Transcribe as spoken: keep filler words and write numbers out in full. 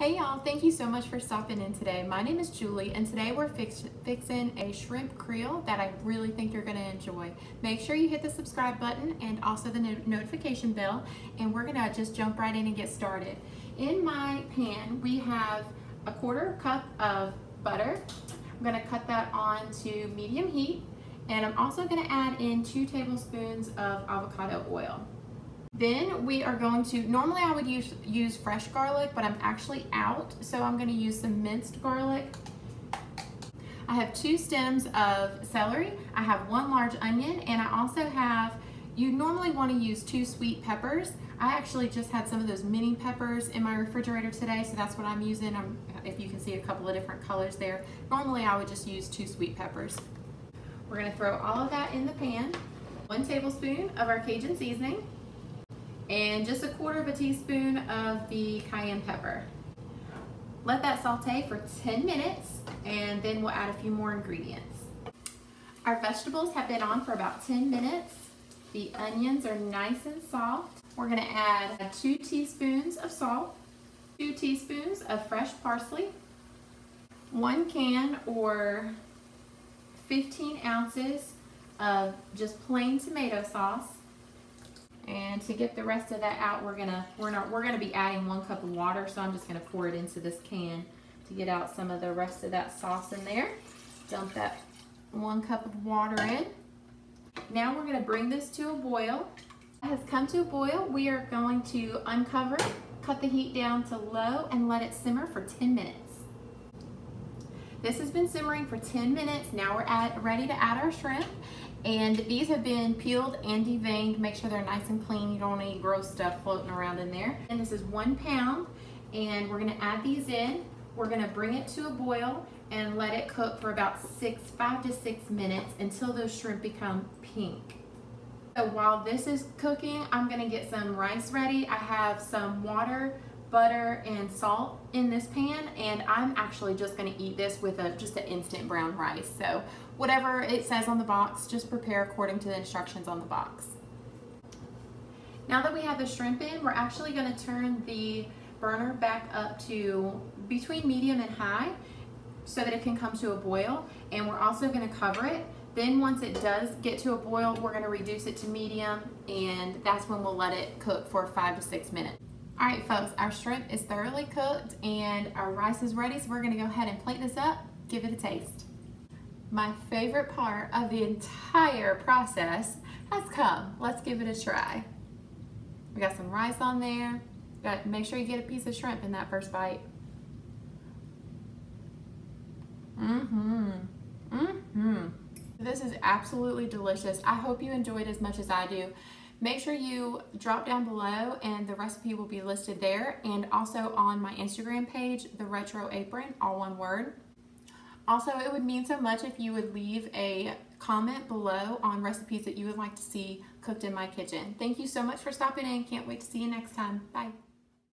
Hey y'all, thank you so much for stopping in today. My name is Julie and today we're fix fixing a shrimp creole that I really think you're gonna enjoy. Make sure you hit the subscribe button and also the no notification bell, and we're gonna just jump right in and get started. In my pan, we have a quarter cup of butter. I'm gonna cut that on to medium heat, and I'm also gonna add in two tablespoons of avocado oil. Then we are going to, normally I would use, use fresh garlic, but I'm actually out, so I'm gonna use some minced garlic. I have two stems of celery, I have one large onion, and I also have, you normally wanna use two sweet peppers. I actually just had some of those mini peppers in my refrigerator today, so that's what I'm using. I'm, if you can see a couple of different colors there. Normally I would just use two sweet peppers. We're gonna throw all of that in the pan. One tablespoon of our Cajun seasoning, and just a quarter of a teaspoon of the cayenne pepper. Let that saute for ten minutes, and then we'll add a few more ingredients. Our vegetables have been on for about ten minutes. The onions are nice and soft. We're gonna add two teaspoons of salt, two teaspoons of fresh parsley, one can or fifteen ounces of just plain tomato sauce, and to get the rest of that out, we're gonna we're not we're gonna be adding one cup of water, so I'm just gonna pour it into this can to get out some of the rest of that sauce in there. Dump that one cup of water in. Now we're gonna bring this to a boil. It has come to a boil. We are going to uncover it, cut the heat down to low, and let it simmer for ten minutes. This has been simmering for ten minutes. Now we're at, ready to add our shrimp. And these have been peeled and deveined. Make sure they're nice and clean. You don't want any gross stuff floating around in there. And this is one pound, and we're gonna add these in. We're gonna bring it to a boil and let it cook for about six, five to six minutes until those shrimp become pink. So while this is cooking, I'm gonna get some rice ready. I have some water, butter, and salt in this pan, and I'm actually just gonna eat this with a just an instant brown rice. So whatever it says on the box, just prepare according to the instructions on the box. Now that we have the shrimp in, we're actually gonna turn the burner back up to between medium and high so that it can come to a boil, and we're also gonna cover it. Then once it does get to a boil, we're gonna reduce it to medium, and that's when we'll let it cook for five to six minutes. All right, folks, our shrimp is thoroughly cooked and our rice is ready, so we're gonna go ahead and plate this up, give it a taste. My favorite part of the entire process has come. Let's give it a try. We got some rice on there. Got to make sure you get a piece of shrimp in that first bite. Mm-hmm, mm-hmm. This is absolutely delicious. I hope you enjoyed as much as I do. Make sure you drop down below and the recipe will be listed there, and also on my Instagram page, The Retro Apron, all one word. Also, it would mean so much if you would leave a comment below on recipes that you would like to see cooked in my kitchen. Thank you so much for stopping in. Can't wait to see you next time. Bye.